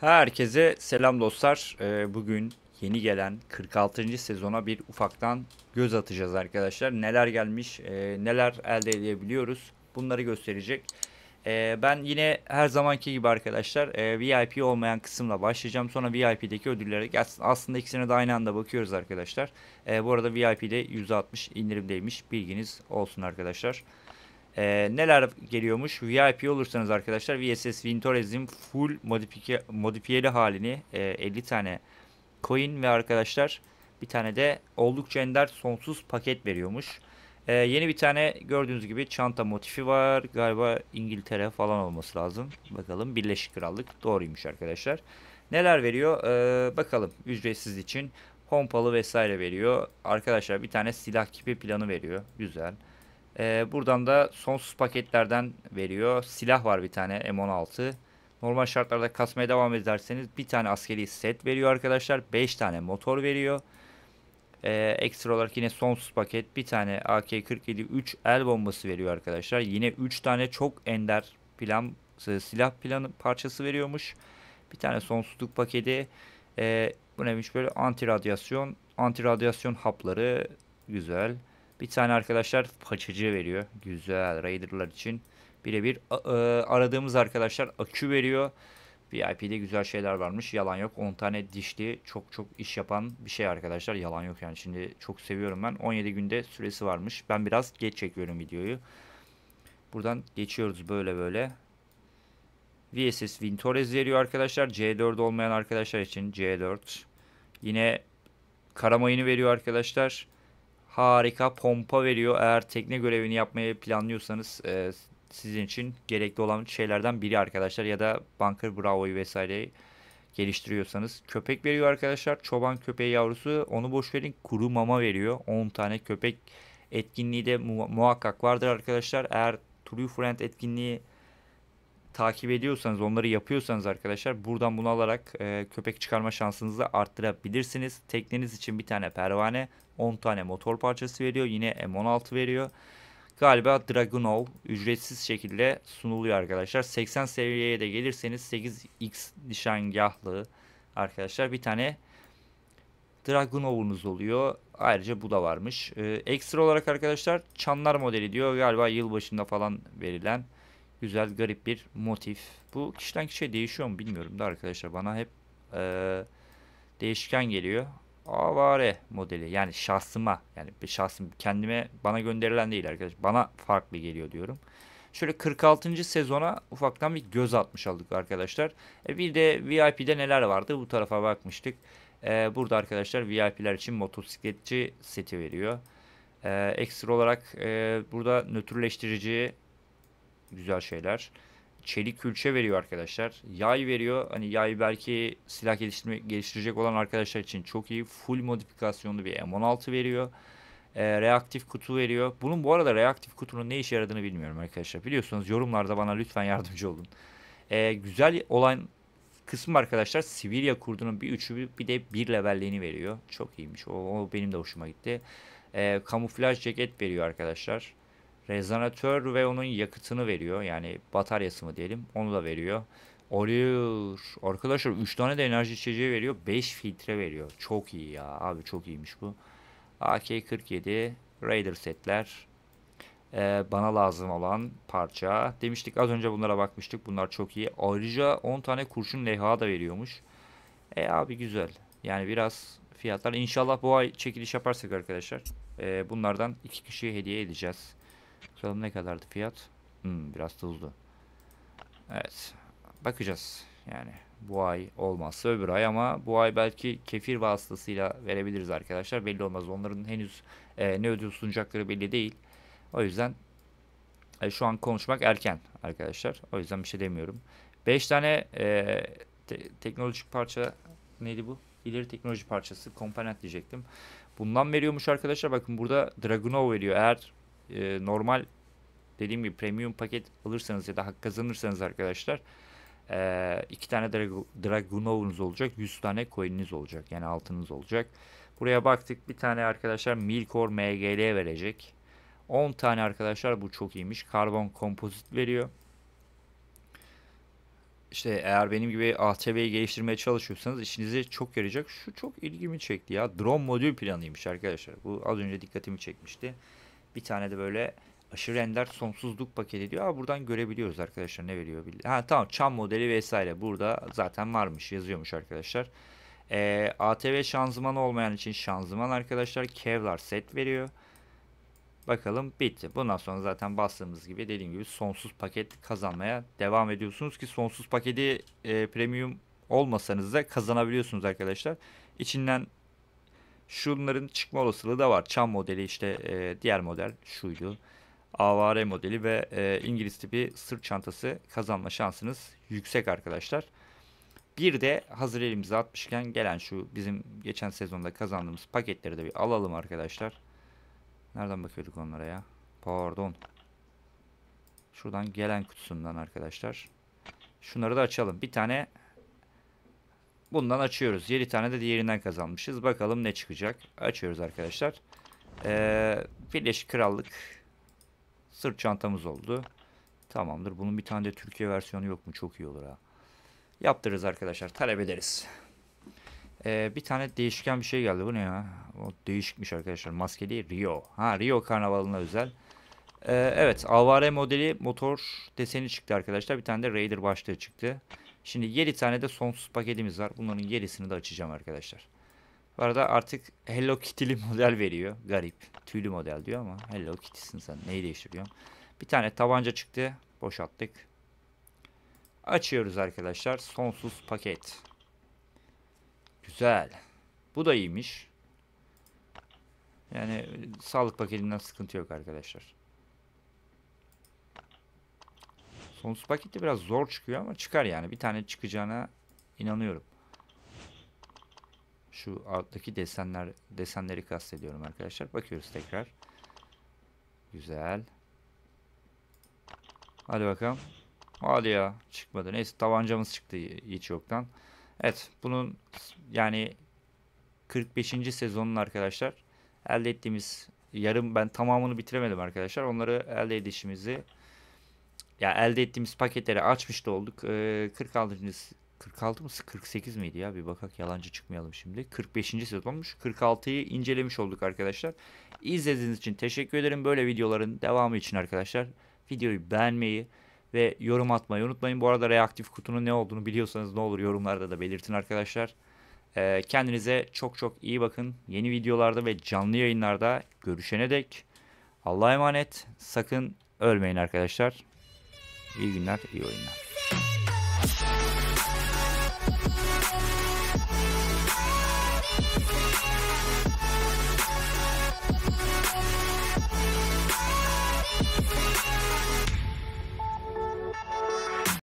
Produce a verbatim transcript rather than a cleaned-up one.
Herkese selam dostlar. Bugün yeni gelen kırk altıncı sezona bir ufaktan göz atacağız arkadaşlar. Neler gelmiş, neler elde edebiliyoruz, bunları gösterecek. Ben yine her zamanki gibi arkadaşlar V I P olmayan kısımla başlayacağım. Sonra V I P'deki ödüllere gelsin. Aslında ikisine de aynı anda bakıyoruz arkadaşlar. Bu arada V I P'de yüzde altmış indirimdeymiş, bilginiz olsun arkadaşlar. Ee, neler geliyormuş? V I P olursanız arkadaşlar V S S Vintorez'in full modifiye, modifiyeli halini e, elli tane coin ve arkadaşlar bir tane de oldukça ender sonsuz paket veriyormuş. Ee, yeni bir tane gördüğünüz gibi çanta motifi var. Galiba İngiltere falan olması lazım. Bakalım, Birleşik Krallık doğruymuş arkadaşlar. Neler veriyor? Ee, bakalım, ücretsiz için pompalı vesaire veriyor. Arkadaşlar bir tane silah kipi planı veriyor. Güzel. Ee, buradan da sonsuz paketlerden veriyor. Silah var bir tane, M on altı. Normal şartlarda kasmaya devam ederseniz bir tane askeri set veriyor arkadaşlar. beş tane motor veriyor. Ee, ekstra olarak yine sonsuz paket bir tane A K kırk yedi üç el bombası veriyor arkadaşlar. Yine üç tane çok ender plan, silah planı parçası veriyormuş. Bir tane sonsuzluk paketi. Ee, bu neymiş böyle? Anti radyasyon, anti radyasyon hapları. Güzel. Bir tane arkadaşlar paçacı veriyor. Güzel. Raider'lar için birebir aradığımız arkadaşlar akü veriyor. V I P'de güzel şeyler varmış. Yalan yok. on tane dişli çok çok iş yapan bir şey arkadaşlar. Yalan yok yani. Şimdi çok seviyorum ben. on yedi günde süresi varmış. Ben biraz geç çekiyorum videoyu. Buradan geçiyoruz böyle böyle. V S S Vintorez veriyor arkadaşlar. C dört olmayan arkadaşlar için C dört. Yine karamayını veriyor arkadaşlar. Harika, pompa veriyor. Eğer tekne görevini yapmayı planlıyorsanız e, sizin için gerekli olan şeylerden biri arkadaşlar. Ya da Bunker Bravo'yu vesaireyi geliştiriyorsanız. Köpek veriyor arkadaşlar. Çoban köpeği yavrusu. Onu boş verin. Kuru mama veriyor. on tane köpek etkinliği de mu muhakkak vardır arkadaşlar. Eğer True Friend etkinliği takip ediyorsanız, onları yapıyorsanız arkadaşlar buradan bunu alarak e, köpek çıkarma şansınızı arttırabilirsiniz. Tekneniz için bir tane pervane, on tane motor parçası veriyor. Yine M on altı veriyor. Galiba Dragunov ücretsiz şekilde sunuluyor arkadaşlar. seksen seviyeye de gelirseniz sekiz x nişangahlı arkadaşlar bir tane Dragunov'unuz oluyor. Ayrıca bu da varmış. E, ekstra olarak arkadaşlar çanlar modeli diyor. Galiba yılbaşında falan verilen güzel, garip bir motif. Bu kişiden kişiye değişiyor mu bilmiyorum da arkadaşlar. Bana hep e, değişken geliyor. Avare modeli. Yani şahsıma. Yani şahsım kendime, bana gönderilen değil arkadaşlar. Bana farklı geliyor diyorum. Şöyle kırk altıncı sezona ufaktan bir göz atmış olduk arkadaşlar. E, bir de V I P'de neler vardı? Bu tarafa bakmıştık. E, burada arkadaşlar V I P'ler için motosikletçi seti veriyor. E, ekstra olarak e, burada nötrleştirici, güzel şeyler. Çelik külçe veriyor arkadaşlar. Yay veriyor. Hani yay belki silah geliştirme, geliştirecek olan arkadaşlar için çok iyi. Full modifikasyonlu bir M on altı veriyor. E, reaktif kutu veriyor. Bunun bu arada reaktif kutunun ne işe yaradığını bilmiyorum arkadaşlar. Biliyorsunuz, yorumlarda bana lütfen yardımcı olun. E, güzel olan kısım arkadaşlar Sibirya kurdunun bir üçü bir de bir levelliğini veriyor. Çok iyiymiş. O, o benim de hoşuma gitti. E, kamuflaj ceket veriyor arkadaşlar. Rezonatör ve onun yakıtını veriyor. Yani bataryası mı diyelim. Onu da veriyor. Oluyor. Arkadaşlar üç tane de enerji içeceği veriyor. beş filtre veriyor. Çok iyi ya. Abi çok iyiymiş bu. A K kırk yedi. Raider setler. Ee, bana lazım olan parça. Demiştik az önce, bunlara bakmıştık. Bunlar çok iyi. Ayrıca on tane kurşun levha da veriyormuş. E abi güzel. Yani biraz fiyatlar. İnşallah bu ay çekiliş yaparsak arkadaşlar. E, bunlardan iki kişiye hediye edeceğiz. Bakalım ne kadardı fiyat? Hmm, biraz tuzlu. Evet. Bakacağız. Yani bu ay olmazsa öbür ay, ama bu ay belki kefir vasıtasıyla verebiliriz arkadaşlar. Belli olmaz. Onların henüz e, ne ödül sunacakları belli değil. O yüzden e, şu an konuşmak erken arkadaşlar. O yüzden bir şey demiyorum. beş tane e, te teknolojik parça, neydi bu? İleri teknoloji parçası, komponent diyecektim. Bundan veriyormuş arkadaşlar. Bakın burada Dragunov veriyor. Eğer normal dediğim gibi premium paket alırsanız ya da hak kazanırsanız arkadaşlar iki tane Dragunov'unuz olacak, yüz tane coin'iniz olacak, yani altınız olacak. Buraya baktık, bir tane arkadaşlar milkor M G L verecek. on tane arkadaşlar, bu çok iyiymiş. Karbon kompozit veriyor. işte eğer benim gibi A T V'yi geliştirmeye çalışıyorsanız işinize çok yarayacak. Şu çok ilgimi çekti ya. Drone modül planıymış arkadaşlar. Bu az önce dikkatimi çekmişti. Bir tane de böyle aşırı ender sonsuzluk paketi diyor. Aa, buradan görebiliyoruz arkadaşlar ne veriyor. Ha tamam, çam modeli vesaire burada zaten varmış, yazıyormuş arkadaşlar. Ee, A T V şanzımanı olmayan için şanzıman arkadaşlar, Kevlar set veriyor. Bakalım, bitti. Bundan sonra zaten bastığımız gibi dediğim gibi sonsuz paket kazanmaya devam ediyorsunuz ki sonsuz paketi e, premium olmasanız da kazanabiliyorsunuz arkadaşlar. İçinden şunların çıkma olasılığı da var. Çam modeli işte, e, diğer model şuydu. Avare modeli ve e, İngiliz tipi sırt çantası kazanma şansınız yüksek arkadaşlar. Bir de hazır elimize atmışken gelen şu bizim geçen sezonda kazandığımız paketleri de bir alalım arkadaşlar. Nereden bakıyorduk onlara ya? Pardon. Şuradan gelen kutusundan arkadaşlar. Şunları da açalım. Bir tane bundan açıyoruz. yedi tane de diğerinden kazanmışız. Bakalım ne çıkacak. Açıyoruz arkadaşlar. Ee, Birleşik Krallık sırt çantamız oldu. Tamamdır. Bunun bir tane de Türkiye versiyonu yok mu? Çok iyi olur ha. Yaptırırız arkadaşlar. Talep ederiz. Ee, bir tane değişken bir şey geldi. Bu ne ya? O değişikmiş arkadaşlar. Maskeli Rio. Ha, Rio karnavalına özel. Ee, evet. Avare modeli motor deseni çıktı arkadaşlar. Bir tane de Raider başlığı çıktı. Şimdi yedi tane de sonsuz paketimiz var. Bunların yedisini de açacağım arkadaşlar. Bu arada artık Hello Kitty'li model veriyor. Garip. Tüylü model diyor ama Hello Kitty'sin sen. Neyi değiştiriyorsun? Bir tane tabanca çıktı. Boşalttık. Açıyoruz arkadaşlar. Sonsuz paket. Güzel. Bu da iyiymiş. Yani sağlık paketinden sıkıntı yok arkadaşlar. Sonsuz pakette biraz zor çıkıyor ama çıkar yani. Bir tane çıkacağına inanıyorum. Şu alttaki desenler, desenleri kastediyorum arkadaşlar. Bakıyoruz tekrar. Güzel. Hadi bakalım. Hadi ya, çıkmadı. Neyse, tabancamız çıktı hiç yoktan. Evet, bunun yani kırk beşinci sezonun arkadaşlar elde ettiğimiz, yarım, ben tamamını bitiremedim arkadaşlar. Onları elde edişimizi, ya elde ettiğimiz paketleri açmış da olduk. Ee, kırk altıncı kırk altı mı kırk sekiz miydi ya, bir bakak, yalancı çıkmayalım şimdi. kırk beşinci sezonmuş. kırk altıyı incelemiş olduk arkadaşlar. İzlediğiniz için teşekkür ederim. Böyle videoların devamı için arkadaşlar videoyu beğenmeyi ve yorum atmayı unutmayın. Bu arada reaktif kutunun ne olduğunu biliyorsanız ne olur yorumlarda da belirtin arkadaşlar. Ee, kendinize çok çok iyi bakın. Yeni videolarda ve canlı yayınlarda görüşene dek Allah'a emanet. Sakın ölmeyin arkadaşlar. İyi günler, iyi oyunlar.